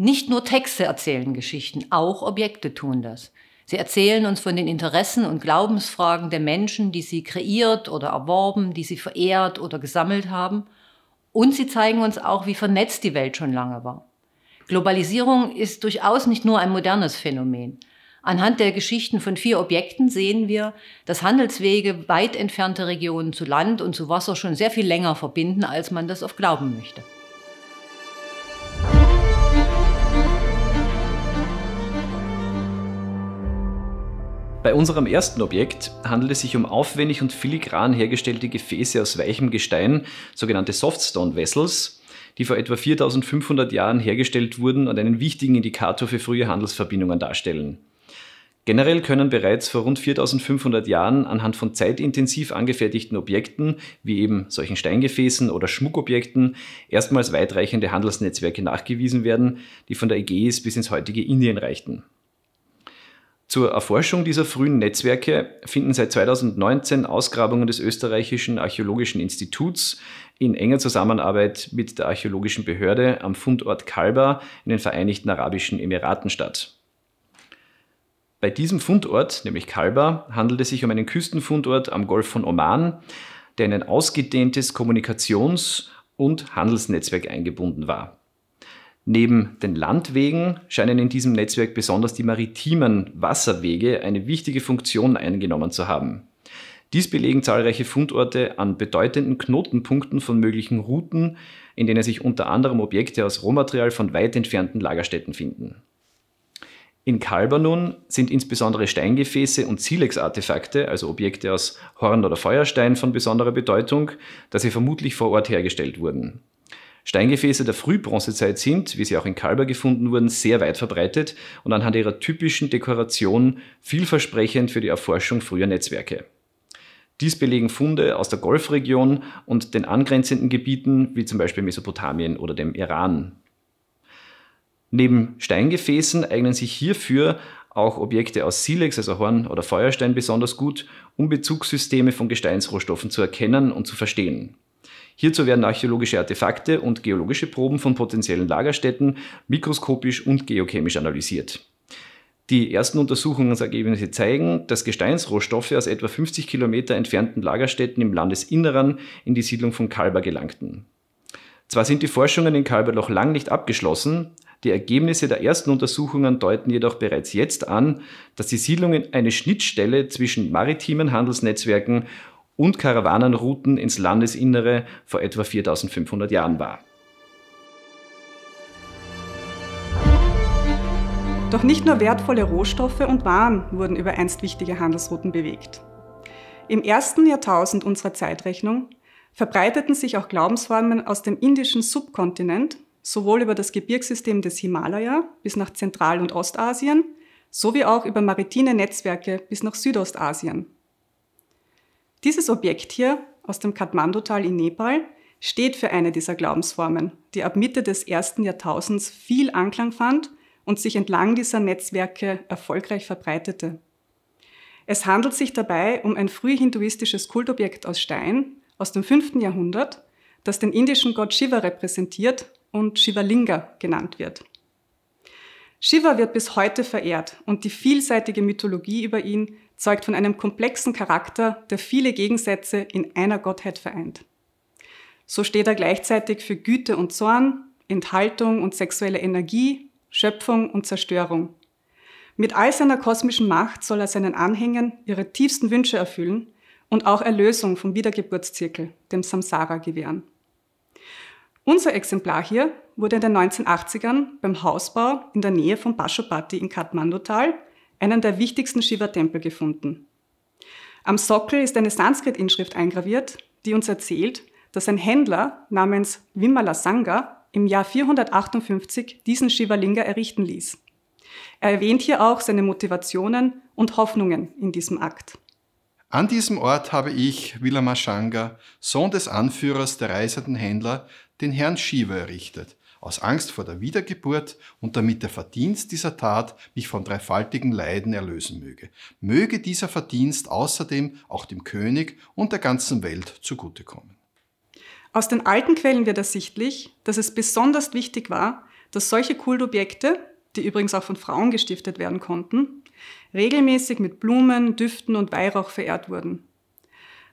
Nicht nur Texte erzählen Geschichten, auch Objekte tun das. Sie erzählen uns von den Interessen und Glaubensfragen der Menschen, die sie kreiert oder erworben, die sie verehrt oder gesammelt haben. Und sie zeigen uns auch, wie vernetzt die Welt schon lange war. Globalisierung ist durchaus nicht nur ein modernes Phänomen. Anhand der Geschichten von 4 Objekten sehen wir, dass Handelswege weit entfernte Regionen zu Land und zu Wasser schon sehr viel länger verbinden, als man das oft glauben möchte. Bei unserem ersten Objekt handelt es sich um aufwendig und filigran hergestellte Gefäße aus weichem Gestein, sogenannte Softstone Vessels, die vor etwa 4500 Jahren hergestellt wurden und einen wichtigen Indikator für frühe Handelsverbindungen darstellen. Generell können bereits vor rund 4500 Jahren anhand von zeitintensiv angefertigten Objekten, wie eben solchen Steingefäßen oder Schmuckobjekten, erstmals weitreichende Handelsnetzwerke nachgewiesen werden, die von der Ägäis bis ins heutige Indien reichten. Zur Erforschung dieser frühen Netzwerke finden seit 2019 Ausgrabungen des Österreichischen Archäologischen Instituts in enger Zusammenarbeit mit der archäologischen Behörde am Fundort Kalba in den Vereinigten Arabischen Emiraten statt. Bei diesem Fundort, nämlich Kalba, handelt es sich um einen Küstenfundort am Golf von Oman, der in ein ausgedehntes Kommunikations- und Handelsnetzwerk eingebunden war. Neben den Landwegen scheinen in diesem Netzwerk besonders die maritimen Wasserwege eine wichtige Funktion eingenommen zu haben. Dies belegen zahlreiche Fundorte an bedeutenden Knotenpunkten von möglichen Routen, in denen sich unter anderem Objekte aus Rohmaterial von weit entfernten Lagerstätten finden. In Kalba nun sind insbesondere Steingefäße und Silex-Artefakte, also Objekte aus Horn- oder Feuerstein, von besonderer Bedeutung, da sie vermutlich vor Ort hergestellt wurden. Steingefäße der Frühbronzezeit sind, wie sie auch in Kalba gefunden wurden, sehr weit verbreitet und anhand ihrer typischen Dekoration vielversprechend für die Erforschung früher Netzwerke. Dies belegen Funde aus der Golfregion und den angrenzenden Gebieten, wie zum Beispiel Mesopotamien oder dem Iran. Neben Steingefäßen eignen sich hierfür auch Objekte aus Silex, also Horn- oder Feuerstein, besonders gut, um Bezugssysteme von Gesteinsrohstoffen zu erkennen und zu verstehen. Hierzu werden archäologische Artefakte und geologische Proben von potenziellen Lagerstätten mikroskopisch und geochemisch analysiert. Die ersten Untersuchungsergebnisse zeigen, dass Gesteinsrohstoffe aus etwa 50 Kilometer entfernten Lagerstätten im Landesinneren in die Siedlung von Kalba gelangten. Zwar sind die Forschungen in Kalba noch lang nicht abgeschlossen, die Ergebnisse der ersten Untersuchungen deuten jedoch bereits jetzt an, dass die Siedlung eine Schnittstelle zwischen maritimen Handelsnetzwerken und Karawanenrouten ins Landesinnere vor etwa 4500 Jahren war. Doch nicht nur wertvolle Rohstoffe und Waren wurden über einst wichtige Handelsrouten bewegt. Im ersten Jahrtausend unserer Zeitrechnung verbreiteten sich auch Glaubensformen aus dem indischen Subkontinent, sowohl über das Gebirgssystem des Himalaya bis nach Zentral- und Ostasien, sowie auch über maritime Netzwerke bis nach Südostasien. Dieses Objekt hier aus dem Kathmandu-Tal in Nepal steht für eine dieser Glaubensformen, die ab Mitte des ersten Jahrtausends viel Anklang fand und sich entlang dieser Netzwerke erfolgreich verbreitete. Es handelt sich dabei um ein frühhinduistisches Kultobjekt aus Stein aus dem 5. Jahrhundert, das den indischen Gott Shiva repräsentiert und Shivalinga genannt wird. Shiva wird bis heute verehrt und die vielseitige Mythologie über ihn zeugt von einem komplexen Charakter, der viele Gegensätze in einer Gottheit vereint. So steht er gleichzeitig für Güte und Zorn, Enthaltung und sexuelle Energie, Schöpfung und Zerstörung. Mit all seiner kosmischen Macht soll er seinen Anhängern ihre tiefsten Wünsche erfüllen und auch Erlösung vom Wiedergeburtszirkel, dem Samsara, gewähren. Unser Exemplar hier wurde in den 1980ern beim Hausbau in der Nähe von Pashupati in Kathmandu-Tal, einen der wichtigsten Shiva-Tempel, gefunden. Am Sockel ist eine Sanskrit-Inschrift eingraviert, die uns erzählt, dass ein Händler namens Vimalasanga im Jahr 458 diesen Shivalinga errichten ließ. Er erwähnt hier auch seine Motivationen und Hoffnungen in diesem Akt. An diesem Ort habe ich, Vimalasanga, Sohn des Anführers der reisenden Händler, den Herrn Shiva errichtet, aus Angst vor der Wiedergeburt und damit der Verdienst dieser Tat mich von dreifaltigen Leiden erlösen möge. Möge dieser Verdienst außerdem auch dem König und der ganzen Welt zugutekommen. Aus den alten Quellen wird ersichtlich, dass es besonders wichtig war, dass solche Kultobjekte, die übrigens auch von Frauen gestiftet werden konnten, regelmäßig mit Blumen, Düften und Weihrauch verehrt wurden.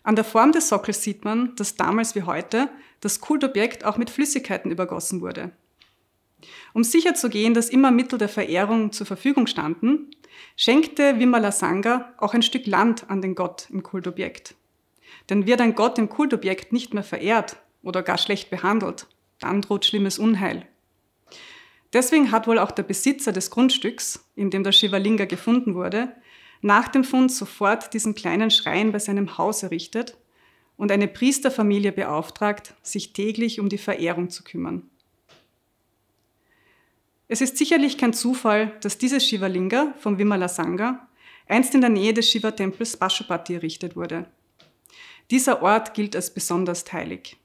An der Form des Sockels sieht man, dass damals wie heute das Kultobjekt auch mit Flüssigkeiten übergossen wurde. Um sicherzugehen, dass immer Mittel der Verehrung zur Verfügung standen, schenkte Vimalasanga auch ein Stück Land an den Gott im Kultobjekt. Denn wird ein Gott im Kultobjekt nicht mehr verehrt oder gar schlecht behandelt, dann droht schlimmes Unheil. Deswegen hat wohl auch der Besitzer des Grundstücks, in dem der Shivalinga gefunden wurde, nach dem Fund sofort diesen kleinen Schrein bei seinem Haus errichtet und eine Priesterfamilie beauftragt, sich täglich um die Verehrung zu kümmern. Es ist sicherlich kein Zufall, dass dieses Shivalinga vom Vimalasanga einst in der Nähe des Shiva-Tempels Pashupati errichtet wurde. Dieser Ort gilt als besonders heilig.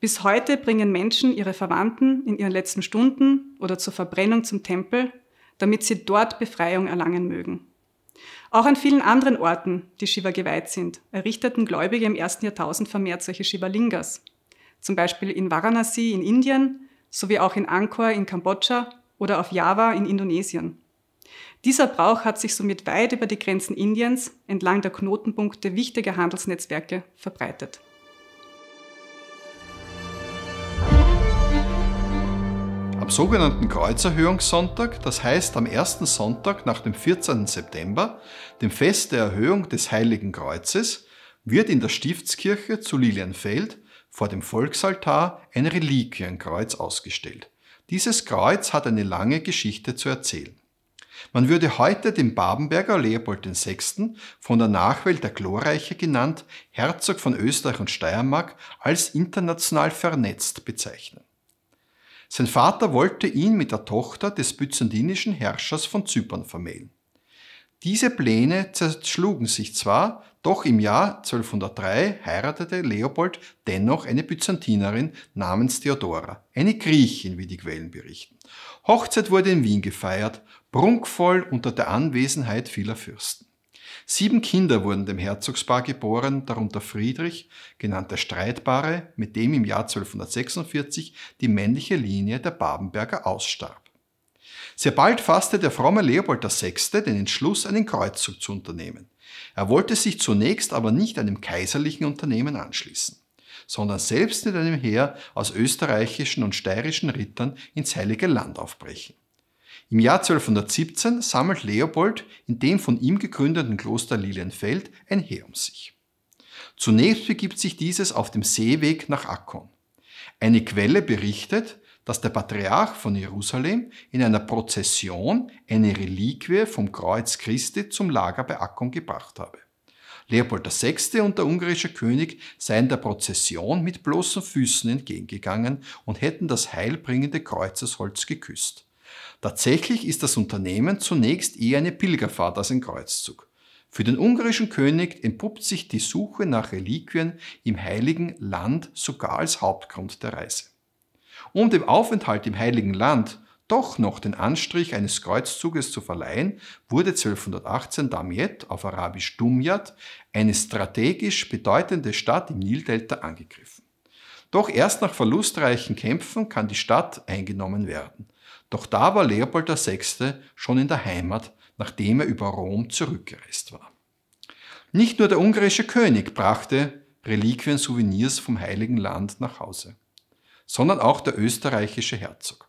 Bis heute bringen Menschen ihre Verwandten in ihren letzten Stunden oder zur Verbrennung zum Tempel, damit sie dort Befreiung erlangen mögen. Auch an vielen anderen Orten, die Shiva geweiht sind, errichteten Gläubige im 1. Jahrtausend vermehrt solche Shivalingas. Zum Beispiel in Varanasi in Indien, sowie auch in Angkor in Kambodscha oder auf Java in Indonesien. Dieser Brauch hat sich somit weit über die Grenzen Indiens entlang der Knotenpunkte wichtiger Handelsnetzwerke verbreitet. Am sogenannten Kreuzerhöhungssonntag, das heißt am ersten Sonntag nach dem 14. September, dem Fest der Erhöhung des Heiligen Kreuzes, wird in der Stiftskirche zu Lilienfeld vor dem Volksaltar ein Reliquienkreuz ausgestellt. Dieses Kreuz hat eine lange Geschichte zu erzählen. Man würde heute den Babenberger Leopold VI., von der Nachwelt der Glorreiche genannt, Herzog von Österreich und Steiermark, als international vernetzt bezeichnen. Sein Vater wollte ihn mit der Tochter des byzantinischen Herrschers von Zypern vermählen. Diese Pläne zerschlugen sich zwar, doch im Jahr 1203 heiratete Leopold dennoch eine Byzantinerin namens Theodora, eine Griechin, wie die Quellen berichten. Hochzeit wurde in Wien gefeiert, prunkvoll unter der Anwesenheit vieler Fürsten. 7 Kinder wurden dem Herzogspaar geboren, darunter Friedrich, genannt der Streitbare, mit dem im Jahr 1246 die männliche Linie der Babenberger ausstarb. Sehr bald fasste der fromme Leopold VI. Den Entschluss, einen Kreuzzug zu unternehmen. Er wollte sich zunächst aber nicht einem kaiserlichen Unternehmen anschließen, sondern selbst mit einem Heer aus österreichischen und steirischen Rittern ins Heilige Land aufbrechen. Im Jahr 1217 sammelt Leopold in dem von ihm gegründeten Kloster Lilienfeld ein Heer um sich. Zunächst begibt sich dieses auf dem Seeweg nach Akkon. Eine Quelle berichtet, dass der Patriarch von Jerusalem in einer Prozession eine Reliquie vom Kreuz Christi zum Lager bei Akkon gebracht habe. Leopold VI. Und der ungarische König seien der Prozession mit bloßen Füßen entgegengegangen und hätten das heilbringende Kreuzesholz geküsst. Tatsächlich ist das Unternehmen zunächst eher eine Pilgerfahrt als ein Kreuzzug. Für den ungarischen König entpuppt sich die Suche nach Reliquien im Heiligen Land sogar als Hauptgrund der Reise. Um dem Aufenthalt im Heiligen Land doch noch den Anstrich eines Kreuzzuges zu verleihen, wurde 1218 Damiette, auf Arabisch Dumjat, eine strategisch bedeutende Stadt im Nildelta angegriffen. Doch erst nach verlustreichen Kämpfen kann die Stadt eingenommen werden. Doch da war Leopold VI. Schon in der Heimat, nachdem er über Rom zurückgereist war. Nicht nur der ungarische König brachte Reliquien-Souvenirs vom Heiligen Land nach Hause, sondern auch der österreichische Herzog.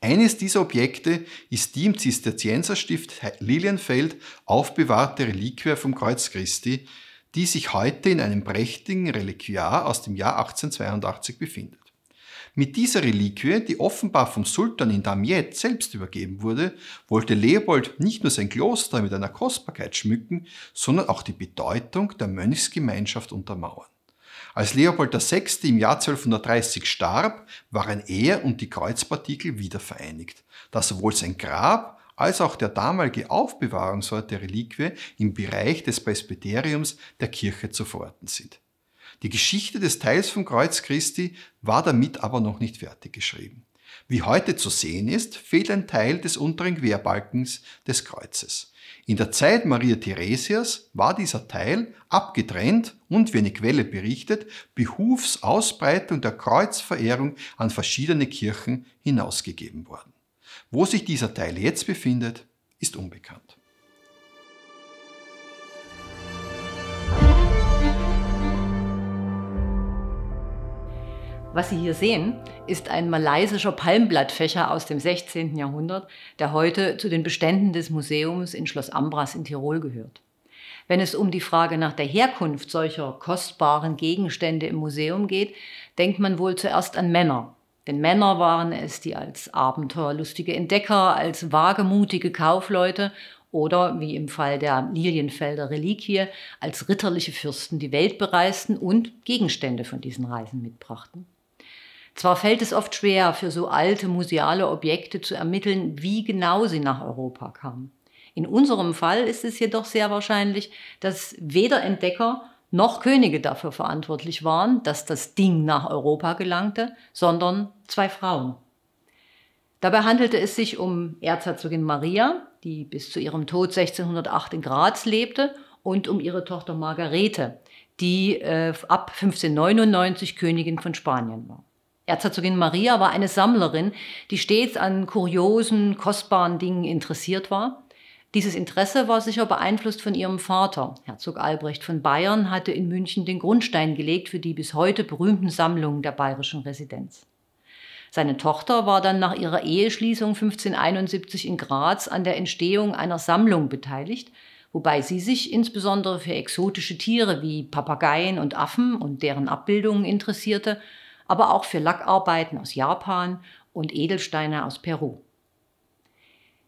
Eines dieser Objekte ist die im Zisterzienserstift Lilienfeld aufbewahrte Reliquie vom Kreuz Christi, die sich heute in einem prächtigen Reliquiar aus dem Jahr 1882 befindet. Mit dieser Reliquie, die offenbar vom Sultan in Damiette selbst übergeben wurde, wollte Leopold nicht nur sein Kloster mit einer Kostbarkeit schmücken, sondern auch die Bedeutung der Mönchsgemeinschaft untermauern. Als Leopold VI. Im Jahr 1230 starb, waren er und die Kreuzpartikel wieder vereinigt, da sowohl sein Grab als auch der damalige Aufbewahrungsort der Reliquie im Bereich des Presbyteriums der Kirche zu verorten sind. Die Geschichte des Teils vom Kreuz Christi war damit aber noch nicht fertig geschrieben. Wie heute zu sehen ist, fehlt ein Teil des unteren Querbalkens des Kreuzes. In der Zeit Maria Theresias war dieser Teil abgetrennt und, wie eine Quelle berichtet, behufs Ausbreitung der Kreuzverehrung an verschiedene Kirchen hinausgegeben worden. Wo sich dieser Teil jetzt befindet, ist unbekannt. Was Sie hier sehen, ist ein malaysischer Palmblattfächer aus dem 16. Jahrhundert, der heute zu den Beständen des Museums in Schloss Ambras in Tirol gehört. Wenn es um die Frage nach der Herkunft solcher kostbaren Gegenstände im Museum geht, denkt man wohl zuerst an Männer. Denn Männer waren es, die als abenteuerlustige Entdecker, als wagemutige Kaufleute oder, wie im Fall der Lilienfelder Reliquie, als ritterliche Fürsten die Welt bereisten und Gegenstände von diesen Reisen mitbrachten. Zwar fällt es oft schwer, für so alte museale Objekte zu ermitteln, wie genau sie nach Europa kamen. In unserem Fall ist es jedoch sehr wahrscheinlich, dass weder Entdecker noch Könige dafür verantwortlich waren, dass das Ding nach Europa gelangte, sondern zwei Frauen. Dabei handelte es sich um Erzherzogin Maria, die bis zu ihrem Tod 1608 in Graz lebte, und um ihre Tochter Margarete, die ab 1599 Königin von Spanien war. Erzherzogin Maria war eine Sammlerin, die stets an kuriosen, kostbaren Dingen interessiert war. Dieses Interesse war sicher beeinflusst von ihrem Vater. Herzog Albrecht von Bayern hatte in München den Grundstein gelegt für die bis heute berühmten Sammlungen der bayerischen Residenz. Seine Tochter war dann nach ihrer Eheschließung 1571 in Graz an der Entstehung einer Sammlung beteiligt, wobei sie sich insbesondere für exotische Tiere wie Papageien und Affen und deren Abbildungen interessierte, aber auch für Lackarbeiten aus Japan und Edelsteine aus Peru.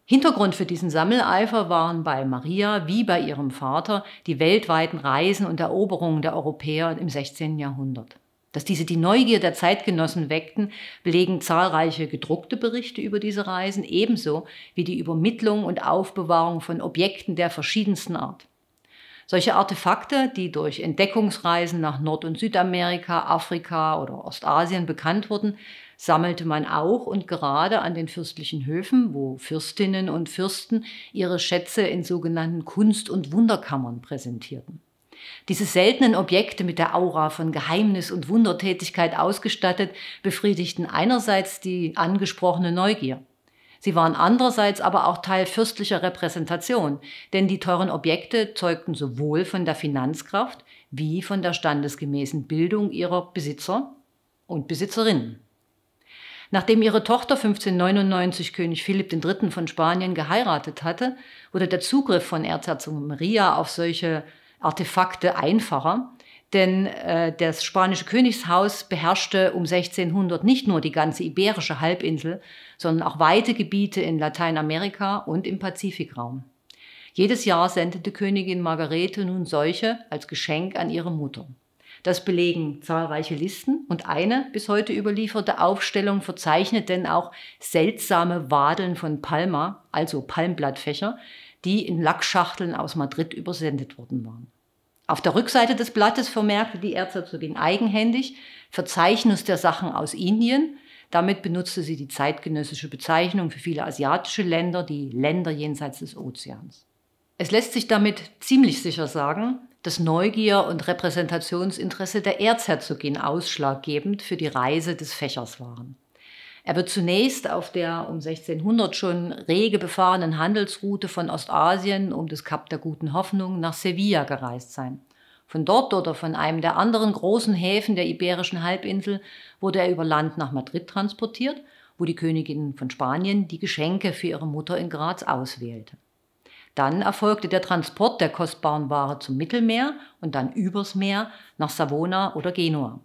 Hintergrund für diesen Sammeleifer waren bei Maria wie bei ihrem Vater die weltweiten Reisen und Eroberungen der Europäer im 16. Jahrhundert. Dass diese die Neugier der Zeitgenossen weckten, belegen zahlreiche gedruckte Berichte über diese Reisen, ebenso wie die Übermittlung und Aufbewahrung von Objekten der verschiedensten Art. Solche Artefakte, die durch Entdeckungsreisen nach Nord- und Südamerika, Afrika oder Ostasien bekannt wurden, sammelte man auch und gerade an den fürstlichen Höfen, wo Fürstinnen und Fürsten ihre Schätze in sogenannten Kunst- und Wunderkammern präsentierten. Diese seltenen Objekte mit der Aura von Geheimnis und Wundertätigkeit ausgestattet, befriedigten einerseits die angesprochene Neugier. Sie waren andererseits aber auch Teil fürstlicher Repräsentation, denn die teuren Objekte zeugten sowohl von der Finanzkraft wie von der standesgemäßen Bildung ihrer Besitzer und Besitzerinnen. Nachdem ihre Tochter 1599 König Philipp III. Von Spanien geheiratet hatte, wurde der Zugriff von Erzherzogin Maria auf solche Artefakte einfacher, denn das spanische Königshaus beherrschte um 1600 nicht nur die ganze iberische Halbinsel, sondern auch weite Gebiete in Lateinamerika und im Pazifikraum. Jedes Jahr sendete Königin Margarete nun solche als Geschenk an ihre Mutter. Das belegen zahlreiche Listen und eine bis heute überlieferte Aufstellung verzeichnet denn auch seltsame Wadeln von Palma, also Palmblattfächer, die in Lackschachteln aus Madrid übersendet worden waren. Auf der Rückseite des Blattes vermerkte die Erzherzogin eigenhändig Verzeichnis der Sachen aus Indien. Damit benutzte sie die zeitgenössische Bezeichnung für viele asiatische Länder, die Länder jenseits des Ozeans. Es lässt sich damit ziemlich sicher sagen, dass Neugier und Repräsentationsinteresse der Erzherzogin ausschlaggebend für die Reise des Fächers waren. Er wird zunächst auf der um 1600 schon rege befahrenen Handelsroute von Ostasien um das Kap der Guten Hoffnung nach Sevilla gereist sein. Von dort oder von einem der anderen großen Häfen der Iberischen Halbinsel wurde er über Land nach Madrid transportiert, wo die Königin von Spanien die Geschenke für ihre Mutter in Graz auswählte. Dann erfolgte der Transport der kostbaren Ware zum Mittelmeer und dann übers Meer nach Savona oder Genua.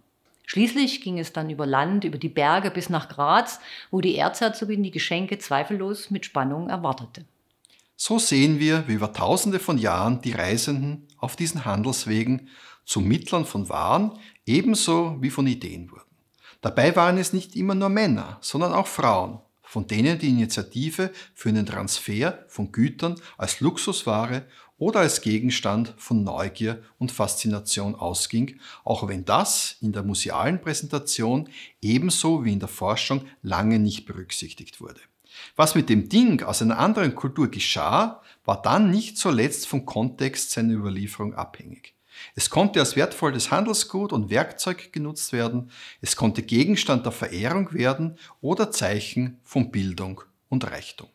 Schließlich ging es dann über Land, über die Berge bis nach Graz, wo die Erzherzogin die Geschenke zweifellos mit Spannung erwartete. So sehen wir, wie über tausende von Jahren die Reisenden auf diesen Handelswegen zu Mittlern von Waren ebenso wie von Ideen wurden. Dabei waren es nicht immer nur Männer, sondern auch Frauen, von denen die Initiative für den Transfer von Gütern als Luxusware oder als Gegenstand von Neugier und Faszination ausging, auch wenn das in der musealen Präsentation ebenso wie in der Forschung lange nicht berücksichtigt wurde. Was mit dem Ding aus einer anderen Kultur geschah, war dann nicht zuletzt vom Kontext seiner Überlieferung abhängig. Es konnte als wertvolles Handelsgut und Werkzeug genutzt werden, es konnte Gegenstand der Verehrung werden oder Zeichen von Bildung und Reichtum.